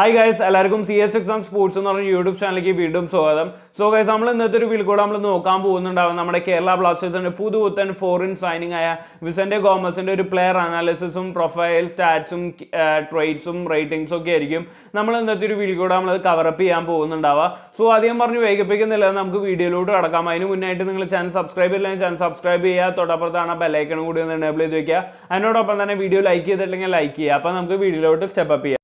Hi guys, എല്ലാവർക്കും CS6 sports എന്ന് പറഞ്ഞ യൂട്യൂബ് ചാനലിലേക്ക് വീണ്ടും സ്വാഗതം. സോ ഗൈസ്, നമ്മൾ ഇന്നത്തെ ഒരു വീഡിയോ കൂടെ നമ്മൾ നോക്കാൻ പോകുന്നുണ്ടാവും. നമ്മുടെ കേരള ബ്ലാസ്റ്റേഴ്സിന്റെ പുതുപുത്തൻ ഫോറിൻ സൈനിങ് ആയ വിസെന്റെ ഗോമസിന്റെ ഒരു പ്ലെയർ അനാലിസിസും പ്രൊഫൈൽ സ്റ്റാറ്റ്സും ട്രേഡ്സും റേറ്റിംഗ്സും ഒക്കെ ആയിരിക്കും നമ്മൾ ഇന്നത്തെ ഒരു വീഡിയോ കൂടെ നമ്മൾ കവറപ്പ് ചെയ്യാൻ പോകുന്നുണ്ടാവുക. സോ അധികം പറഞ്ഞ് വേഗപ്പിക്കുന്നില്ല, നമുക്ക് വീഡിയോയിലോട്ട് കടക്കാം. അതിന് മുന്നായിട്ട് നിങ്ങൾ ചാനൽ സബ്സ്ക്രൈബ് ചെയ്തില്ലെങ്കിൽ ചാനൽ സബ്സ്ക്രൈബ് ചെയ്യുക, തൊട്ടപ്പുറത്താണ് ബെല്ലൈക്കൺ കൂടി ഒന്ന് എനേബിൾ ചെയ്ത് വയ്ക്കുക. അതിനോടൊപ്പം തന്നെ വീഡിയോ ലൈക്ക് ചെയ്തിട്ടില്ലെങ്കിൽ ലൈക്ക് ചെയ്യുക. അപ്പോൾ നമുക്ക് വീഡിയോയിലോട്ട് സ്റ്റെപ്പ് ചെയ്യാം.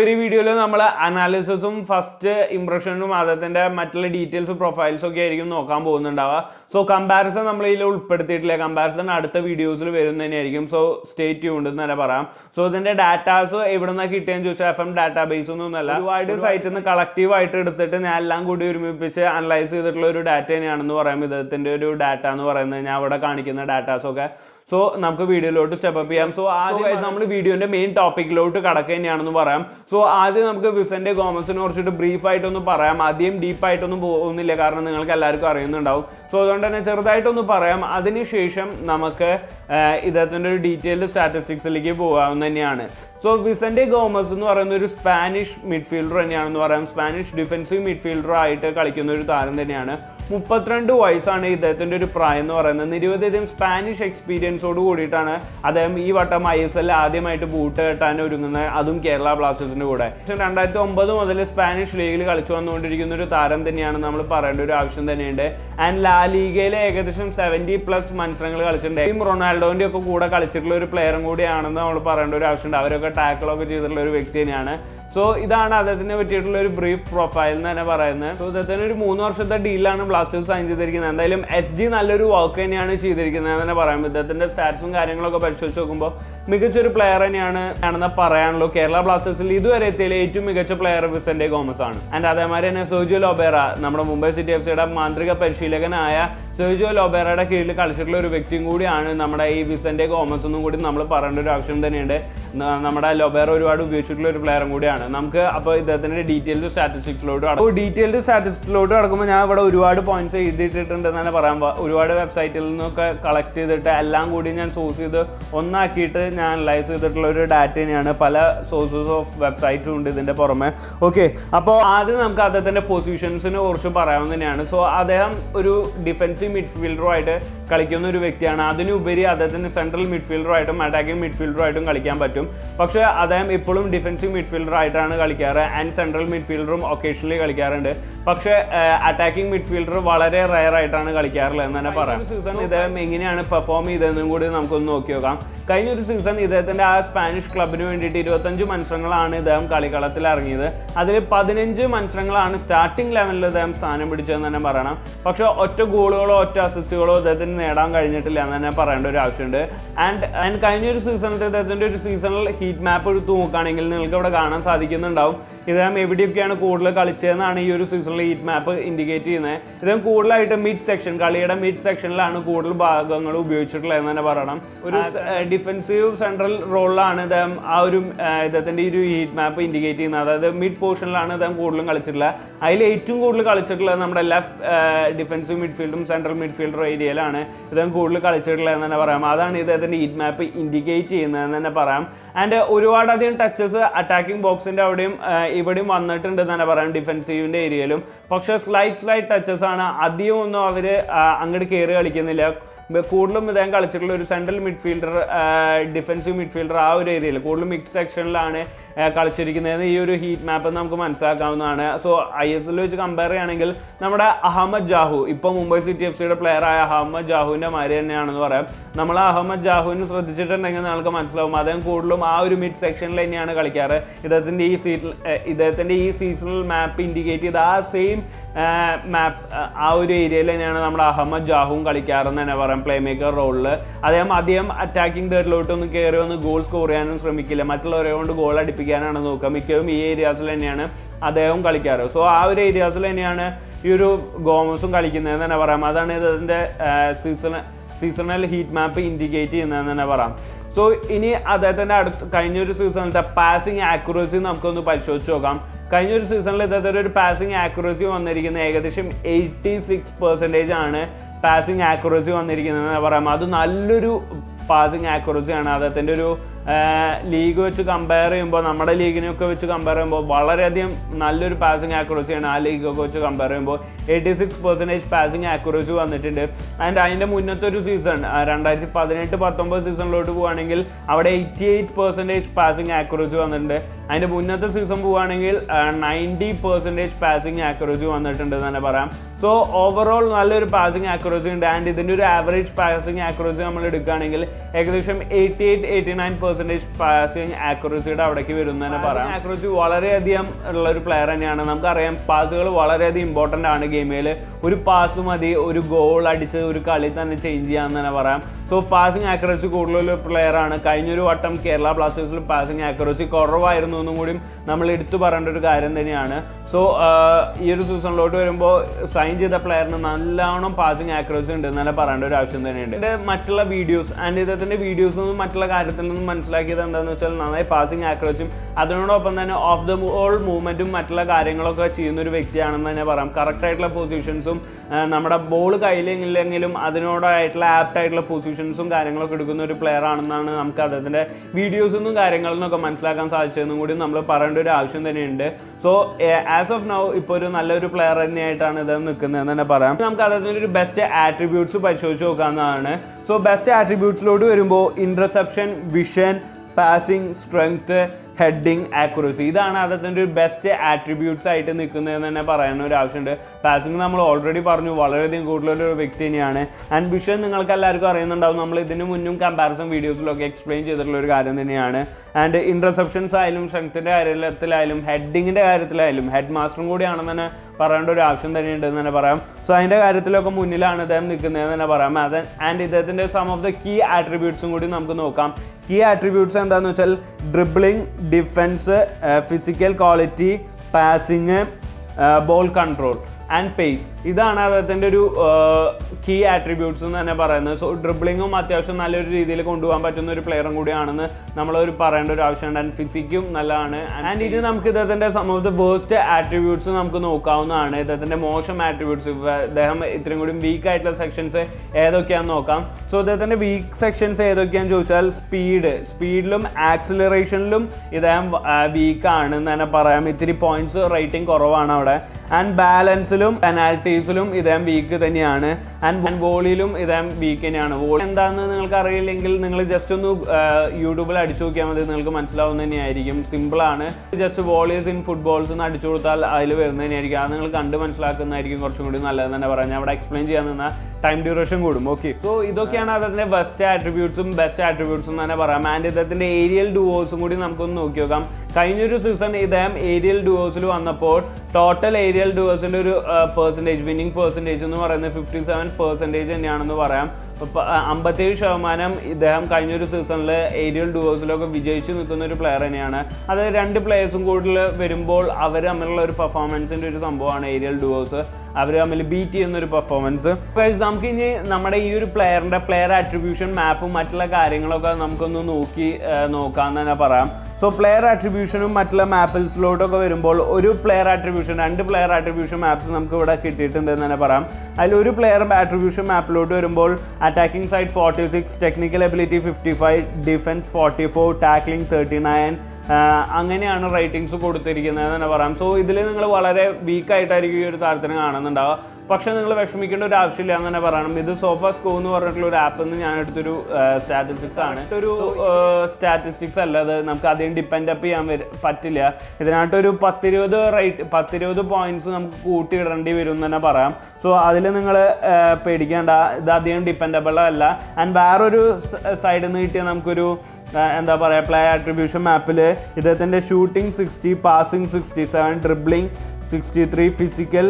ഒരു വീഡിയോയിൽ നമ്മൾ അനാലിസിസും ഫസ്റ്റ് ഇംപ്രഷനും അതിൻ്റെ മറ്റുള്ള ഡീറ്റെയിൽസും പ്രൊഫൈൽസും ഒക്കെ ആയിരിക്കും നോക്കാൻ പോകുന്നുണ്ടാവുക. സോ കമ്പാരിസൺ നമ്മൾ ഇതിൽ ഉൾപ്പെടുത്തിയിട്ടില്ല, കമ്പാരിസൺ അടുത്ത വീഡിയോസിൽ വരുന്നതന്നെയായിരിക്കും. സോ സ്റ്റേ ട്യൂൺഡ് എന്ന് തന്നെ പറയാം. സോ ഇതിൻ്റെ ഡാറ്റാസ് എവിടെ നിന്നാണ് കിട്ടിയെന്ന് ചോദിച്ചാൽ FM ഡാറ്റാ ബേസ് ഒന്നുമല്ല, ഒരുപാട് സൈറ്റിൽ നിന്ന് കളക്റ്റീവായിട്ട് എടുത്തിട്ട് ഞാൻ എല്ലാം കൂടി ഒരുമിപ്പിച്ച് അനലൈസ് ചെയ്തിട്ടുള്ള ഒരു ഡാറ്റ തന്നെയാണെന്ന് പറയാം. ഇതിൻ്റെ ഒരു ഡാറ്റ എന്ന് പറയുന്നത് ഞാൻ അവിടെ കാണിക്കുന്ന ഡാറ്റാസൊക്കെ. സോ നമുക്ക് വീഡിയോയിലോട്ട് സ്റ്റെപ്പപ്പ് ചെയ്യാം. സോ ആദ്യമായി നമ്മൾ വീഡിയോൻ്റെ മെയിൻ ടോപ്പിക്കിലോട്ട് കടക്കുക തന്നെയാണെന്ന് പറയാം. സോ ആദ്യം നമുക്ക് വിസെന്റെ ഗോമസിനെ കുറിച്ചിട്ട് ബ്രീഫായിട്ടൊന്ന് പറയാം. ആദ്യം ഡീപ്പായിട്ടൊന്നും പോകുന്നില്ല, കാരണം നിങ്ങൾക്ക് എല്ലാവർക്കും അറിയുന്നുണ്ടാവും. സോ അതുകൊണ്ട് തന്നെ ചെറുതായിട്ടൊന്ന് പറയാം, അതിനുശേഷം നമുക്ക് ഇദ്ദേഹത്തിൻ്റെ ഒരു ഡീറ്റെയിൽഡ് സ്റ്റാറ്റിസ്റ്റിക്സിലേക്ക് പോകാവുന്ന തന്നെയാണ്. സോ വിസെന്റെ ഗോമസ് എന്ന് പറയുന്ന ഒരു സ്പാനിഷ് മിഡ്ഫീൽഡർ തന്നെയാണെന്ന് പറയാം. സ്പാനിഷ് ഡിഫെൻസീവ് മിഡ്ഫീൽഡർ ആയിട്ട് കളിക്കുന്ന ഒരു താരം തന്നെയാണ്. 32 വയസ്സാണ് ഇദ്ദേഹത്തിൻ്റെ ഒരു പ്രായം എന്ന് പറയുന്നത്. നിരവധിയധികം സ്പാനിഷ് എക്സ്പീരിയൻസോട് കൂടിയിട്ടാണ് അദ്ദേഹം ഈ വട്ടം ISL ആദ്യമായിട്ട് ബൂട്ട് കെട്ടാൻ ഒരുങ്ങുന്നത്, അതും കേരള ബ്ലാസ്റ്റേഴ്സിൻ്റെ കൂടെ. 2009 മുതൽ സ്പാനിഷ് ലീഗിൽ കളിച്ചു വന്നുകൊണ്ടിരിക്കുന്ന ഒരു താരം തന്നെയാണ്, നമ്മൾ പറയേണ്ട ഒരു ആവശ്യം തന്നെയുണ്ട്. ആൻഡ് ലാ ലീഗയിലെ ഏകദേശം 70+ മത്സരങ്ങൾ കളിച്ചിട്ടുണ്ട്. ടീം റൊണാൾഡോൻ്റെ ഒക്കെ കൂടെ കളിച്ചിട്ടുള്ള ഒരു പ്ലെയറും കൂടിയാണെന്ന് നമ്മൾ പറയേണ്ട ഒരു ആവശ്യമുണ്ട്. അവരൊക്കെ ടാക്കിളൊക്കെ ചെയ്തിട്ടുള്ള ഒരു വ്യക്തി തന്നെയാണ്. സോ ഇതാണ് അദ്ദേഹത്തിനെ പറ്റിയിട്ടുള്ള ഒരു ബ്രീഫ് പ്രൊഫൈൽ എന്ന് തന്നെ പറയുന്നത്. സോ അദ്ദേഹത്തിന് ഒരു 3 വർഷത്തെ ഡീലാണ് ബ്ലാസ്റ്റേഴ്സ് സൈൻ ചെയ്തിരിക്കുന്നത്. എന്തായാലും SG നല്ലൊരു വർക്ക് തന്നെയാണ് ചെയ്തിരിക്കുന്നത് എന്ന് തന്നെ പറയാം. ഇദ്ദേഹത്തിൻ്റെ സ്റ്റാറ്റ്സും കാര്യങ്ങളൊക്കെ പരിശോധിച്ച് നോക്കുമ്പോൾ മികച്ചൊരു പ്ലെയർ തന്നെയാണെന്ന് പറയാനുള്ളൂ. കേരള ബ്ലാസ്റ്റേഴ്സിൽ ഇതുവരെ എത്തിയതിൽ ഏറ്റവും മികച്ച പ്ലെയർ വിസെന്റെ ഗോമസ് ആണ്. ആൻഡ് അതേമാതിരി തന്നെ സെർജിയോ ലോബേറ, നമ്മുടെ മുംബൈ സിറ്റി FC മാന്ത്രിക പരിശീലകനായ സെർജിയോ ലോബേറയുടെ കീഴിൽ കളിച്ചിട്ടുള്ള ഒരു വ്യക്തിയും കൂടിയാണ് നമ്മുടെ ഈ വിസെന്റെ ഗോമസ് എന്നും കൂടി നമ്മൾ പറയേണ്ട ഒരു ആവശ്യം തന്നെയുണ്ട്. നമ്മുടെ ലോബേറ ഒരുപാട് ഉപയോഗിച്ചിട്ടുള്ള ഒരു പ്ലെയറും കൂടിയാണ്. നമുക്ക് അപ്പോൾ ഇദ്ദേഹത്തിൻ്റെ ഡീറ്റെയിൽഡ് സ്റ്റാറ്റിസ്റ്റിക്സിലോട്ട് കടക്കാം. അപ്പോൾ ഡീറ്റെയിൽഡ് സ്റ്റാറ്റിസ്റ്റിക്സിലോട്ട് കടക്കുമ്പോൾ ഞാൻ ഇവിടെ ഒരുപാട് പോയിന്റ്സ് എഴുതിയിട്ടുണ്ടെന്നാണ് പറയാം. ഒരുപാട് വെബ്സൈറ്റിൽ നിന്നൊക്കെ കളക്ട് ചെയ്തിട്ട് എല്ലാം കൂടി ഞാൻ സോഴ്സ് ചെയ്ത് ഒന്നാക്കിയിട്ട് ഞാൻ അനലൈസ് ചെയ്തിട്ടുള്ള ഒരു ഡാറ്റ തന്നെയാണ്. പല സോഴ്സസ് ഓഫ് വെബ്സൈറ്റും ഉണ്ട് ഇതിൻ്റെ പുറമെ. ഓക്കെ, അപ്പോൾ ആദ്യം നമുക്ക് അദ്ദേഹത്തിൻ്റെ പൊസിഷൻസിനെ കുറിച്ച് പറയാവുന്ന തന്നെയാണ്. സോ അദ്ദേഹം ഒരു ഡിഫെൻസീവ് മിഡ്ഫീൽഡറുമായിട്ട് കളിക്കുന്ന ഒരു വ്യക്തിയാണ്. അതിനുപരി അദ്ദേഹത്തിന് സെൻട്രൽ മിഡ്ഫീൽഡറുമായിട്ടും അറ്റാക്കിംഗ് മിഡ്ഫീൽഡറുമായിട്ടും കളിക്കാൻ പറ്റും. പക്ഷേ അദ്ദേഹം എപ്പോഴും ഡിഫെൻസീവ് മിഡ്ഫീൽഡറായിട്ടാണ് കളിക്കാറ്. ആൻഡ് സെൻട്രൽ മിഡ്ഫീൽഡറും ഒക്കേഷണലി കളിക്കാറുണ്ട്. പക്ഷേ അറ്റാക്കിംഗ് മിഡ്ഫീൽഡർ വളരെ റയർ ആയിട്ടാണ് കളിക്കാറുള്ളത് എന്ന് തന്നെ പറയാം. സീസൺ ഇദ്ദേഹം എങ്ങനെയാണ് പെർഫോം ചെയ്തതെന്നും കൂടി നമുക്കൊന്ന് നോക്കി നോക്കാം. കഴിഞ്ഞ ഒരു സീസൺ ഇദ്ദേഹത്തിൻ്റെ ആ സ്പാനിഷ് ക്ലബിന് വേണ്ടിയിട്ട് 25 മത്സരങ്ങളാണ് ഇദ്ദേഹം കളിക്കളത്തിൽ ഇറങ്ങിയത്. അതിൽ 15 മത്സരങ്ങളാണ് സ്റ്റാർട്ടിംഗ് ലെവലിൽ ഇദ്ദേഹം സ്ഥാനം പിടിച്ചതെന്ന് തന്നെ പറയണം. പക്ഷേ ഒറ്റ ഗോളുകളോ ഒറ്റ അസിസ്റ്റുകളോ ഇദ്ദേഹത്തിന് നേടാൻ കഴിഞ്ഞിട്ടില്ല എന്ന് തന്നെ പറയേണ്ട ഒരു ആവശ്യമുണ്ട്. ആൻഡ് കഴിഞ്ഞൊരു സീസണിൽ ഇദ്ദേഹത്തിൻ്റെ ഒരു സീസണൽ ഹീറ്റ് മാപ്പ് എടുത്ത് നോക്കുകയാണെങ്കിൽ നിങ്ങൾക്ക് ഇവിടെ കാണാൻ സാധിക്കുന്നുണ്ടാവും ഇദ്ദേഹം എവിടെയൊക്കെയാണ് കൂടുതൽ കളിച്ചതെന്നാണ് ഈ ഒരു സീസണിൽ ഹീറ്റ് മാപ്പ് ഇൻഡിക്കേറ്റ് ചെയ്യുന്നത്. ഇദ്ദേഹം കൂടുതലായിട്ട് മിഡ് സെക്ഷൻ, കളിയുടെ മിഡ് സെക്ഷനിലാണ് കൂടുതൽ ഭാഗങ്ങൾ ഉപയോഗിച്ചിട്ടുള്ളത് എന്ന് തന്നെ പറയണം. ഒരു ഡിഫെൻസീവ് സെൻട്രൽ റോളിലാണ് ഇദ്ദേഹം ആ ഒരു ഇദ്ദേഹത്തിൻ്റെ ഒരു ഹീറ്റ് മാപ്പ് ഇൻഡിക്കേറ്റ് ചെയ്യുന്നത്. അതായത് മിഡ് പോർഷനിലാണ് ഇദ്ദേഹം കൂടുതലും കളിച്ചിട്ടുള്ളത്. അതിൽ ഏറ്റവും കൂടുതൽ കളിച്ചിട്ടുള്ളത് നമ്മുടെ ലെഫ്റ്റ് ഡിഫെൻസീവ് മിഡ്ഫീൽഡും സെൻട്രൽ മിഡ്ഫീൽഡറും ഏരിയയിലാണ് ഇദ്ദേഹം കൂടുതൽ കളിച്ചിട്ടുള്ളത് എന്ന് തന്നെ പറയാം. അതാണ് ഇദ്ദേഹത്തിൻ്റെ ഹീറ്റ് മാപ്പ് ഇൻഡിക്കേറ്റ് ചെയ്യുന്നതെന്ന് തന്നെ പറയാം. ആൻഡ് ഒരുപാടധികം ടച്ചസ് അറ്റാക്കിംഗ് ബോക്സിൻ്റെ അവിടെയും ഇവിടെയും വന്നിട്ടുണ്ട് തന്നെ പറയാം, ഡിഫെൻസീവിൻ്റെ ഏരിയയിലും. പക്ഷേ സ്ലൈറ്റ് ടച്ചസ് ആണ്, അധികം ഒന്നും അവർ അങ്ങോട്ട് കയറി കളിക്കുന്നില്ല. കൂടുതലും ഇദ്ദേഹം കളിച്ചിട്ടുള്ള ഒരു സെൻട്രൽ മിഡ്ഫീൽഡർ, ഡിഫെൻസീവ് മിഡ്ഫീൽഡർ ആ ഒരു ഏരിയയിൽ കൂടുതലും മിക്സ് സെക്ഷനിലാണ് കളിച്ചിരിക്കുന്നത്. ഈ ഒരു ഹീറ്റ് മാപ്പ് നമുക്ക് മനസ്സിലാക്കാവുന്നതാണ്. സോ ISL വെച്ച് കമ്പയർ ചെയ്യുകയാണെങ്കിൽ നമ്മുടെ അഹമ്മദ് ജാഹു, ഇപ്പോൾ മുംബൈ സിറ്റി FC പ്ലെയറായ അഹമ്മദ് ജാഹുവിൻ്റെ മാതിരി തന്നെയാണെന്ന് പറയാം. നമ്മൾ അഹമ്മദ് ജാഹുവിന് ശ്രദ്ധിച്ചിട്ടുണ്ടെങ്കിൽ നമുക്ക് മനസ്സിലാവും അദ്ദേഹം കൂടുതലും ആ ഒരു മിഡ് സെക്ഷനിൽ തന്നെയാണ് കളിക്കാറ്. ഇദ്ദേഹത്തിൻ്റെ ഈ സീസണൽ മാപ്പ് ഇൻഡിക്കേറ്റ് ചെയ്ത് ആ സെയിം മാപ്പ് ആ ഒരു ഏരിയയിൽ തന്നെയാണ് നമ്മുടെ അഹമ്മദ് ജാഹുവും കളിക്കാറെന്ന് തന്നെ പറയാം. പ്ലേ മേക്കർ റോളിൽ അധികം അറ്റാക്കിംഗ് തേർഡിലോട്ടൊന്ന് കയറി വന്ന് ഗോൾ സ്കോർ ചെയ്യാനും ശ്രമിക്കില്ല, മറ്റുള്ളവരെ കൊണ്ട് ഗോൾ അടിപ്പിക്കാനാണ് നോക്കുക. മിക്കവും ഈ ഏരിയാസിൽ തന്നെയാണ് അദ്ദേഹം കളിക്കാറ്. സോ ആ ഒരു ഏരിയാസിൽ തന്നെയാണ് ഈ ഒരു ഗോമസും കളിക്കുന്നതെന്ന് തന്നെ പറയാം. അതാണ് ഇതിൻ്റെ സീസണൽ ഹീറ്റ് മാപ്പ് ഇൻഡിക്കേറ്റ് ചെയ്യുന്നതെന്ന് തന്നെ പറയാം. സോ ഇനി അദ്ദേഹത്തിൻ്റെ കഴിഞ്ഞൊരു സീസണിലത്തെ പാസിംഗ് ആക്യുറസി നമുക്കൊന്ന് പരിശോധിച്ച് നോക്കാം. കഴിഞ്ഞൊരു സീസണിൽ ഇദ്ദേഹത്തിൻ്റെ ഒരു പാസിംഗ് ആക്യുറസി വന്നിരിക്കുന്നത് ഏകദേശം 86% ആണ്. പാസിംഗ് ആക്യുറസി വന്നിരിക്കുന്നതെന്ന് പറയാം. അത് നല്ലൊരു പാസിംഗ് ആക്യുറസിയാണ് അദ്ദേഹത്തിൻ്റെ. ഒരു ലീഗ് വെച്ച് കമ്പയർ ചെയ്യുമ്പോൾ, നമ്മുടെ ലീഗിനെയൊക്കെ വെച്ച് കമ്പയർ ചെയ്യുമ്പോൾ വളരെയധികം നല്ലൊരു പാസിംഗ് ആക്യുറസിയാണ് ആ ലീഗൊക്കെ വെച്ച് കമ്പയർ ചെയ്യുമ്പോൾ. 86% പാസിംഗ് ആക്യുറസി വന്നിട്ടുണ്ട്. ആൻഡ് അതിൻ്റെ മുന്നത്തെ ഒരു സീസൺ 2018-19 സീസണിലോട്ട് പോവുകയാണെങ്കിൽ അവിടെ 88% പാസിംഗ് ആക്യുറസി വന്നിട്ടുണ്ട്. അതിൻ്റെ മുന്നത്തെ സീസൺ പോവുകയാണെങ്കിൽ 90% പാസിംഗ് ആക്യുറസി വന്നിട്ടുണ്ട് തന്നെ പറയാം. സോ ഓവറോൾ നല്ലൊരു പാസിംഗ് ആക്യുറസി ഉണ്ട്. ആൻഡ് ഇതിൻ്റെ ഒരു ആവറേജ് പാസിംഗ് ആക്യുറസി നമ്മൾ എടുക്കുകയാണെങ്കിൽ ഏകദേശം 88-89% പാസിംഗ് ആക്യുറസിയുടെ അവിടേക്ക് വരുന്നു തന്നെ പറയാം. ആക്യുറസി വളരെയധികം ഉള്ളൊരു പ്ലെയർ തന്നെയാണ്. നമുക്കറിയാം പാസുകൾ വളരെയധികം ഇമ്പോർട്ടൻ്റ് ആണ് ഗെയിമിൽ. ഒരു പാസ് മതി ഒരു ഗോൾ അടിച്ച് ഒരു കളി തന്നെ ചേഞ്ച് ചെയ്യാമെന്ന് തന്നെ പറയാം. സോ പാസിംഗ് ആക്യുറസി കൂടുതലൊരു പ്ലെയറാണ്. കഴിഞ്ഞൊരു വട്ടം കേരള ബ്ലാസ്റ്റേഴ്സിൽ പാസിംഗ് ആക്യുറസി കുറവായിരുന്നു എന്നും കൂടി നമ്മൾ എടുത്തു പറയേണ്ട ഒരു കാര്യം തന്നെയാണ്. സോ ഈ ഒരു സീസണിലോട്ട് വരുമ്പോൾ സൈൻ ചെയ്ത പ്ലെയറിന് നല്ലോണം പാസിംഗ് ആക്യുറസി ഉണ്ട് എന്നല്ല പറയേണ്ട ഒരു ആവശ്യം തന്നെയുണ്ട്. ഇതിൻ്റെ മറ്റുള്ള വീഡിയോസ് ആൻഡ് ഇദ്ദേഹത്തിൻ്റെ വീഡിയോസ് നിന്നും മറ്റുള്ള കാര്യത്തിൽ നിന്നും മനസ്സിലാക്കിയത് എന്താണെന്ന് വെച്ചാൽ നന്നായി പാസിംഗ് ആക്യുറസിയും അതിനോടൊപ്പം തന്നെ ഓഫ് ദ ബോൾ മൂവ്മെൻറ്റും മറ്റുള്ള കാര്യങ്ങളൊക്കെ ചെയ്യുന്നൊരു വ്യക്തിയാണെന്ന് തന്നെ പറയാം. കറക്റ്റായിട്ടുള്ള പൊസിഷൻസും നമ്മുടെ ബോൾ കയ്യിലെങ്കിലെങ്കിലും അതിനോടായിട്ടുള്ള ആപ്റ്റായിട്ടുള്ള പൊസിഷൻസും കാര്യങ്ങളൊക്കെ എടുക്കുന്ന ഒരു പ്ലെയർ ആണെന്നാണ് നമുക്ക് അദ്ദേഹത്തിൻ്റെ വീഡിയോസിൽ നിന്നും കാര്യങ്ങളിൽ നിന്നൊക്കെ മനസ്സിലാക്കാൻ സാധിച്ചതെന്നും കൂടി നമ്മൾ പറയേണ്ട ഒരു ആവശ്യം തന്നെയുണ്ട്. സോ ആസ് ഓഫ് നൗ ഇപ്പോൾ ഒരു നല്ലൊരു പ്ലെയർ തന്നെയായിട്ടാണ് ഇത് നിൽക്കുന്നതെന്ന് തന്നെ പറയാം. നമുക്ക് അദ്ദേഹത്തിൻ്റെ ഒരു ബെസ്റ്റ് ആട്രിബ്യൂട്ട്സ് പരിശോധിച്ച് നോക്കാവുന്നതാണ്. സോ ബെസ്റ്റ് ആട്രിബ്യൂട്ട്സിലോട്ട് വരുമ്പോൾ interception, vision, passing, strength, heading, accuracy ഇതാണ് അദ്ദേഹത്തിൻ്റെ ഒരു ബെസ്റ്റ് ആട്രിബ്യൂട്ട്സ് ആയിട്ട് നിൽക്കുന്നതെന്ന് തന്നെ പറയുന്ന ഒരു ആവശ്യമുണ്ട്. പാസിംഗ് നമ്മൾ ഓൾറെഡി പറഞ്ഞു, വളരെയധികം കൂടുതലൊരു വ്യക്തി തന്നെയാണ്. ആൻഡ് വിഷൻ നിങ്ങൾക്ക് എല്ലാവർക്കും അറിയുന്നുണ്ടാവും, നമ്മൾ ഇതിന് മുന്നും കമ്പാരിസൺ വീഡിയോസിലൊക്കെ എക്സ്പ്ലെയിൻ ചെയ്തിട്ടുള്ളൊരു കാര്യം തന്നെയാണ്. ആൻഡ് ഇൻ്റർസെപ്ഷൻസ് ആയാലും സ്ട്രെങ്ത്തിൻ്റെ കാര്യത്തിലായാലും ഹെഡിങ്ങിൻ്റെ കാര്യത്തിലായാലും ഹെഡ് മാസ്റ്ററും കൂടിയാണെന്ന് തന്നെ പറയേണ്ട ഒരു ആവശ്യം തന്നെയുണ്ടെന്ന് തന്നെ പറയാം. സോ അതിൻ്റെ കാര്യത്തിലൊക്കെ മുന്നിലാണ് അദ്ദേഹം നിൽക്കുന്നതെന്ന് തന്നെ പറയാം. ആൻഡ് ഇദ്ദേഹത്തിൻ്റെ സം ഓഫ് ദ കീ ആട്രിബ്യൂട്ട്സും കൂടി നമുക്ക് നോക്കാം. കീ ആട്രിബ്യൂട്ട്സ് എന്താണെന്ന് വെച്ചാൽ dribbling, defence, physical quality, passing, ball control and pace ഇതാണ് അദ്ദേഹത്തിൻ്റെ ഒരു കീ ആട്രിബ്യൂട്ട്സ് എന്ന് തന്നെ പറയുന്നത്. സോ ഡ്രിബ്ലിങ്ങും അത്യാവശ്യം നല്ലൊരു രീതിയിൽ കൊണ്ടുപോകാൻ പറ്റുന്ന ഒരു പ്ലെയറും കൂടിയാണെന്ന് നമ്മളൊരു പറയേണ്ട ഒരു ആവശ്യമുണ്ട്. ആൻഡ് ഫിസിക്കും നല്ലതാണ്. ആൻഡ് ഇനി നമുക്ക് ഇദ്ദേഹത്തിൻ്റെ സംഭവത്തെ വേസ്റ്റ് ആട്രിബ്യൂട്ട്സ് നമുക്ക് നോക്കാവുന്നതാണ്. ഇദ്ദേഹത്തിൻ്റെ മോശം ആട്രിബ്യൂട്ട്സ്, അദ്ദേഹം ഇത്രയും കൂടി വീക്ക് ആയിട്ടുള്ള സെക്ഷൻസ് ഏതൊക്കെയാണെന്ന് നോക്കാം. സോ ഇദ്ദേഹത്തിൻ്റെ വീക്ക് സെക്ഷൻസ് ഏതൊക്കെയാണെന്ന് ചോദിച്ചാൽ സ്പീഡിലും ആക്സിലറേഷനിലും ഇദ്ദേഹം വീക്കാണ് എന്ന് തന്നെ പറയാം. ഇത്തിരി പോയിൻറ്റ്സ് റേറ്റിംഗ് കുറവാണ് അവിടെ. ആൻഡ് ബാലൻസിലും പെനാൽറ്റീസിലും ഇദ്ദേഹം വീക്ക് തന്നെയാണ്. ആൻഡ് വോളിയിലും ഇദ്ദേഹം വീക്ക് തന്നെയാണ്. വോളി എന്താണെന്ന് നിങ്ങൾക്ക് അറിയില്ലെങ്കിൽ നിങ്ങൾ ജസ്റ്റ് ഒന്ന് യൂട്യൂബിൽ അടിച്ചു നോക്കിയാൽ മതി, നിങ്ങൾക്ക് മനസ്സിലാവുന്ന തന്നെയായിരിക്കും. സിമ്പിളാണ്. ജസ്റ്റ് വോളീസ് ഇൻ ഫുട്ബോൾസ് എന്ന് അടിച്ചു കൊടുത്താൽ അതിൽ വരുന്നത് തന്നെയായിരിക്കും. അത് നിങ്ങൾ കണ്ട് മനസ്സിലാക്കുന്നതായിരിക്കും കുറച്ചും കൂടി നല്ലതെന്ന് തന്നെ പറയാം. അവിടെ എക്സ്പ്ലെയിൻ ചെയ്യാൻ നിന്നാൽ ടൈം ഡ്യൂറേഷൻ കൂടും. ഓക്കെ, സോ ഇതൊക്കെയാണ് അദ്ദേഹത്തിൻ്റെ ബെസ്റ്റ് ആട്രിബ്യൂട്ട്സും ബെസ്റ്റ് ആട്രിബ്യൂട്ട്സും തന്നെ പറയാം. ആൻഡ് ഇദ്ദേഹത്തിൻ്റെ ഏരിയൽ ഡുവോസും കൂടി നമുക്കൊന്ന് നോക്കി നോക്കാം. കഴിഞ്ഞൊരു സീസൺ ഇദ്ദേഹം ഏരിയൽ ഡുവോസിൽ വന്നപ്പോൾ ടോട്ടൽ ഏരിയൽ ഡുവേഴ്സിൻ്റെ ഒരു പെർസെൻറ്റേജ്, വിന്നിംഗ് പെർസെൻറ്റേജ് എന്ന് പറയുന്നത് 57% തന്നെയാണെന്ന് പറയാം. 57% ഇദ്ദേഹം കഴിഞ്ഞൊരു സീസണിൽ ഏരിയൽ ഡുവേഴ്സിലൊക്കെ വിജയിച്ച് നിൽക്കുന്ന ഒരു പ്ലെയർ തന്നെയാണ്. അത് രണ്ട് പ്ലെയേഴ്സും കൂടുതൽ വരുമ്പോൾ അവർ തമ്മിലുള്ള ഒരു പെർഫോമൻസിൻ്റെ ഒരു സംഭവമാണ് ഏരിയൽ ഡുവേഴ്സ്. അവർ തമ്മിൽ ബീറ്റ് ചെയ്യുന്നൊരു പെർഫോമൻസ്. നമുക്ക് ഇനി നമ്മുടെ ഈ ഒരു പ്ലെയറിൻ്റെ പ്ലെയർ ആട്രിബ്യൂഷൻ മാപ്പും മറ്റുള്ള കാര്യങ്ങളൊക്കെ നമുക്കൊന്ന് നോക്കാമെന്ന് തന്നെ പറയാം. സോ പ്ലെയർ ആട്രിബ്യൂഷനും മറ്റുള്ള മാപ്പിൽസിലോട്ടൊക്കെ വരുമ്പോൾ ഒരു പ്ലെയർ ആട്രിബ്യൂഷൻ, രണ്ട് പ്ലെയർ ആട്രിബ്യൂഷൻ മാപ്പ്സ് നമുക്ക് ഇവിടെ കിട്ടിയിട്ടുണ്ടെന്ന് തന്നെ പറയാം. അതിലൊരു പ്ലെയർ ആട്രിബ്യൂഷൻ മാപ്പിലോട്ട് വരുമ്പോൾ attacking side 46, technical ability 55, defence 44, tackling 39 അങ്ങനെയാണ് റേറ്റിംഗ്സ് കൊടുത്തിരിക്കുന്നത് തന്നെ പറയാം. സോ ഇതിൽ നിങ്ങൾ വളരെ വീക്കായിട്ടായിരിക്കും ഈ ഒരു താരത്തിന് കാണുന്നുണ്ടാവുക. പക്ഷേ നിങ്ങൾ വിഷമിക്കേണ്ട ഒരു ആവശ്യമില്ല എന്ന് തന്നെ പറയണം. ഇത് സോഫ സ്കോ എന്ന് പറഞ്ഞിട്ടുള്ള ഒരു ആപ്പിൽ നിന്ന് ഞാൻ എടുത്തൊരു സ്റ്റാറ്റിസ്റ്റിക്സ് ആണ്. ഒരു സ്റ്റാറ്റിസ്റ്റിക്സ് അല്ല, അത് നമുക്ക് അധികം ഡിപ്പെൻഡ് അപ്പ് ചെയ്യാൻ പറ്റില്ല. ഇതിനായിട്ടൊരു 10-20 പോയിന്റ്സ് നമുക്ക് കൂട്ടിയിടേണ്ടി വരും എന്ന് തന്നെ പറയാം. സോ അതിൽ നിങ്ങൾ പേടിക്കേണ്ട, ഇത് അധികം ഡിപ്പെൻഡബിൾ അല്ല. ആൻഡ് വേറൊരു സൈഡിൽ നിന്ന് കിട്ടിയ നമുക്കൊരു എന്താ പറയുക, പ്ലെയർ ആട്രിബ്യൂഷൻ മാപ്പിൽ ഇദ്ദേഹത്തിൻ്റെ shooting 60, passing 67, dribbling 63, physical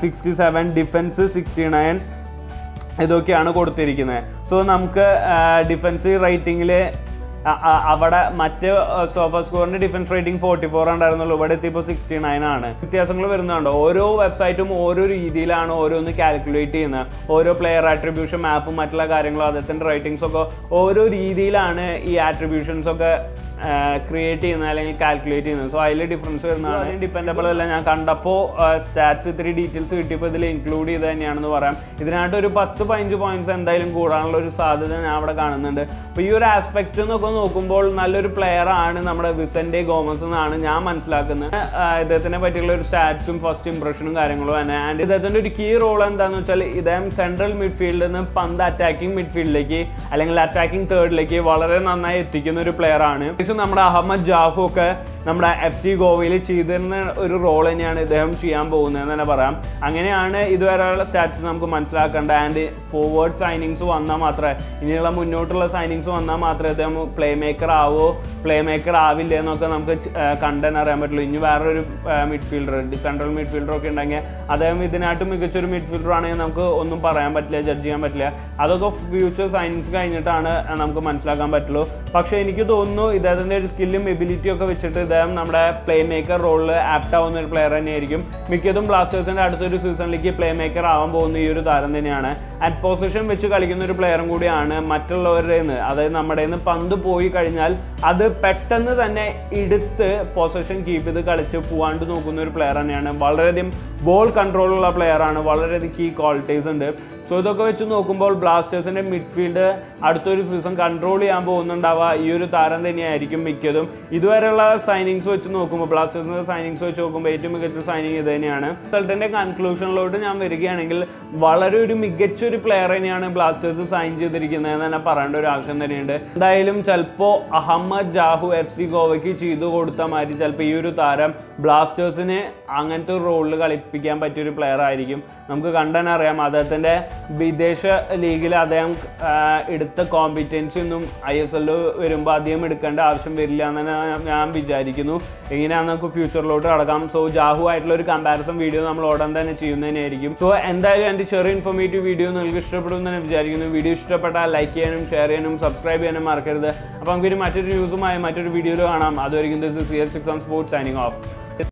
67, defence 69 ഇതൊക്കെയാണ് കൊടുത്തിരിക്കുന്നത്. സോ നമുക്ക് ഡിഫൻസ് റേറ്റിംഗിൽ അവിടെ മറ്റ് സോഫ സ്കോറിന്റെ ഡിഫൻസ് റേറ്റിംഗ് 44 ഉണ്ടായിരുന്നുള്ളൂ, ഇവിടെ എത്തിയപ്പോൾ 69 ആണ്. വ്യത്യാസങ്ങൾ വരുന്നുണ്ടോ? ഓരോ വെബ്സൈറ്റും ഓരോ രീതിയിലാണ് ഓരോന്ന് കാൽക്കുലേറ്റ് ചെയ്യുന്നത്. ഓരോ പ്ലെയർ ആട്രിബ്യൂഷൻ മാപ്പും മറ്റുള്ള കാര്യങ്ങളും അദ്ദേഹത്തിൻ്റെ റേറ്റിംഗ്സ് ഒക്കെ ഓരോ രീതിയിലാണ് ഈ ആട്രിബ്യൂഷൻസ് ഒക്കെ ക്രിയേറ്റ് ചെയ്യുന്നത് അല്ലെങ്കിൽ കാൽക്കുലേറ്റ് ചെയ്യുന്നത്. സോ അതിൽ ഡിഫറൻസ് വരുന്നതാണ്. ഡിപ്പെൻഡബിൾ അല്ല. ഞാൻ കണ്ടപ്പോൾ സ്റ്റാറ്റ്സ് ഇത്തിരി ഡീറ്റെയിൽസ് കിട്ടിയപ്പോൾ ഇതിൽ ഇൻക്ലൂഡ് ചെയ്ത് തന്നെയാണെന്ന് പറയാം. ഇതിനായിട്ട് ഒരു 10-15 പോയിന്റ്സ് എന്തായാലും കൂടാനുള്ള ഒരു സാധ്യത ഞാൻ അവിടെ കാണുന്നുണ്ട്. അപ്പോൾ ഈ ഒരു ആസ്പെക്റ്റ് എന്നൊക്കെ നോക്കുമ്പോൾ നല്ലൊരു പ്ലെയർ ആണ് നമ്മുടെ വിസെന്റെ ഗോമസ് എന്നാണ് ഞാൻ മനസ്സിലാക്കുന്നത്. ഇദ്ദേഹത്തിനെ പറ്റിയുള്ള ഒരു സ്റ്റാറ്റ്സും ഫസ്റ്റ് ഇംപ്രഷനും കാര്യങ്ങളും തന്നെ. ആൻഡ് ഇദ്ദേഹത്തിൻ്റെ ഒരു കീ റോൾ എന്താണെന്ന് വെച്ചാൽ ഇദ്ദേഹം സെൻട്രൽ മിഡ്ഫീൽഡിൽ നിന്ന് പന്ത് അറ്റാക്കിംഗ് മിഡ്ഫീൽഡിലേക്ക് അല്ലെങ്കിൽ അറ്റാക്കിംഗ് തേർഡിലേക്ക് വളരെ നന്നായി എത്തിക്കുന്ന ഒരു പ്ലെയർ ആണ്. നമ്മുടെ അഹമ്മദ് ജാഹു ഒക്കെ നമ്മുടെ FC ഗോവയിൽ ചെയ്തിരുന്ന ഒരു റോൾ തന്നെയാണ് ഇദ്ദേഹം ചെയ്യാൻ പോകുന്നതെന്ന് തന്നെ പറയാം. അങ്ങനെയാണ് ഇതുവരെയുള്ള സ്റ്റാറ്റ്സ് നമുക്ക് മനസ്സിലാക്കേണ്ടത്. ആൻഡ് ഫോർവേഡ് സൈനിങ്സ് വന്നാൽ മാത്രമേ, ഇനിയുള്ള മുന്നോട്ടുള്ള സൈനിങ്സ് വന്നാൽ മാത്രമേ അദ്ദേഹം പ്ലേ മേക്കർ ആവോ പ്ലേ മേക്കർ ആവില്ല എന്നൊക്കെ നമുക്ക് കണ്ടെന്നറിയാൻ പറ്റുള്ളൂ. ഇനി വേറൊരു മിഡ്ഫീൽഡർ, സെൻട്രൽ മിഡ്ഫീൽഡറൊക്കെ ഉണ്ടെങ്കിൽ അദ്ദേഹം ഇതിനായിട്ട് മികച്ചൊരു മിഡ്ഫീൽഡർ ആണെങ്കിൽ നമുക്ക് ഒന്നും പറയാൻ പറ്റില്ല, ജഡ്ജ് ചെയ്യാൻ പറ്റില്ല. അതൊക്കെ ഫ്യൂച്ചർ സൈനിങ്സ് കഴിഞ്ഞിട്ടാണ് നമുക്ക് മനസ്സിലാക്കാൻ പറ്റുള്ളൂ. പക്ഷേ എനിക്ക് തോന്നുന്നു ഇദ്ദേഹത്തിൻ്റെ ഒരു സ്കില്ലും എബിലിറ്റിയും ഒക്കെ വെച്ചിട്ട് ഇദ്ദേഹം നമ്മുടെ പ്ലേ മേക്കർ റോളിൽ ആപ്റ്റ് ആവുന്ന ഒരു പ്ലെയർ തന്നെയായിരിക്കും. മിക്കതും ബ്ലാസ്റ്റേഴ്സിൻ്റെ അടുത്തൊരു സീസണിലേക്ക് പ്ലേ മേക്കർ ആവാൻ പോകുന്ന ഈ ഒരു താരം തന്നെയാണ്. അറ്റ് പൊസിഷൻ വെച്ച് കളിക്കുന്ന ഒരു പ്ലെയറും കൂടിയാണ്. മറ്റുള്ളവരുടെ നിന്ന്, അതായത് നമ്മുടെ നിന്ന് പന്ത് പോയി കഴിഞ്ഞാൽ അത് പെട്ടെന്ന് തന്നെ എടുത്ത് പൊസിഷൻ കീപ്പ് ചെയ്ത് കളിച്ച് പോവാണ്ട് നോക്കുന്ന ഒരു പ്ലെയർ തന്നെയാണ്. വളരെയധികം ബോൾ കൺട്രോളുള്ള പ്ലെയറാണ്. വളരെയധികം കീ ക്വാളിറ്റീസ് ഉണ്ട്. സോ ഇതൊക്കെ വെച്ച് നോക്കുമ്പോൾ ബ്ലാസ്റ്റേഴ്സിൻ്റെ മിഡ്ഫീൽഡ് അടുത്തൊരു സീസൺ കൺട്രോൾ ചെയ്യാൻ പോകുന്നുണ്ടാവുക ഈ ഒരു താരം തന്നെയായിരിക്കും മിക്കതും. ഇതുവരെയുള്ള സൈനിങ്സ് വെച്ച് നോക്കുമ്പോൾ, ബ്ലാസ്റ്റേഴ്സിൻ്റെ സൈനിങ്സ് വെച്ച് നോക്കുമ്പോൾ ഏറ്റവും മികച്ച സൈനിങ് ഇത് തന്നെയാണ്. റിസൾട്ടിൻ്റെ കൺക്ലൂഷനിലോട്ട് ഞാൻ വരികയാണെങ്കിൽ വളരെ ഒരു മികച്ചൊരു പ്ലെയർ തന്നെയാണ് ബ്ലാസ്റ്റേഴ്സ് സൈൻ ചെയ്തിരിക്കുന്നതെന്ന് തന്നെ പറയേണ്ട ഒരു ആവശ്യം തന്നെയുണ്ട്. എന്തായാലും ചിലപ്പോൾ അഹമ്മദ് ജാഹു FC ഗോവയ്ക്ക് ചെയ്തു കൊടുത്ത മാതിരി ചിലപ്പോൾ ഈ ഒരു താരം ബ്ലാസ്റ്റേഴ്സിന് അങ്ങനത്തെ ഒരു റോളിൽ കളിപ്പിക്കാൻ പറ്റിയൊരു പ്ലെയർ ആയിരിക്കും. നമുക്ക് കണ്ടെന്നറിയാം അദ്ദേഹത്തിൻ്റെ വിദേശ ലീഗിൽ അദ്ദേഹം എടുത്ത കോമ്പിറ്റൻസി ഒന്നും ISL വരുമ്പോൾ അധികം എടുക്കേണ്ട ആവശ്യം വരില്ല എന്ന് ഞാൻ വിചാരിക്കുന്നു. എങ്ങനെയാണെന്ന് നമുക്ക് ഫ്യൂച്ചറിലോട്ട് കടക്കാം. സോ ജാഹു ആയിട്ടുള്ള ഒരു കമ്പാരിസൺ വീഡിയോ നമ്മൾ ഉടൻ തന്നെ ചെയ്യുന്നതിനായിരിക്കും. സോ എന്തായാലും എൻ്റെ ചെറിയ ഇൻഫോർമേറ്റീവ് വീഡിയോ നിങ്ങൾക്ക് ഇഷ്ടപ്പെടുമെന്ന് ഞാൻ വിചാരിക്കുന്നു. വീഡിയോ ഇഷ്ടപ്പെട്ടാൽ ലൈക്ക് ചെയ്യാനും ഷെയർ ചെയ്യാനും സബ്സ്ക്രൈബ് ചെയ്യാനും മറക്കരുത്. അപ്പോൾ നമുക്കൊരു മറ്റൊരു ന്യൂസുമായി മറ്റൊരു വീഡിയോയിൽ കാണാം. അതുവരെയും this is Siyar 6 on sports signing of.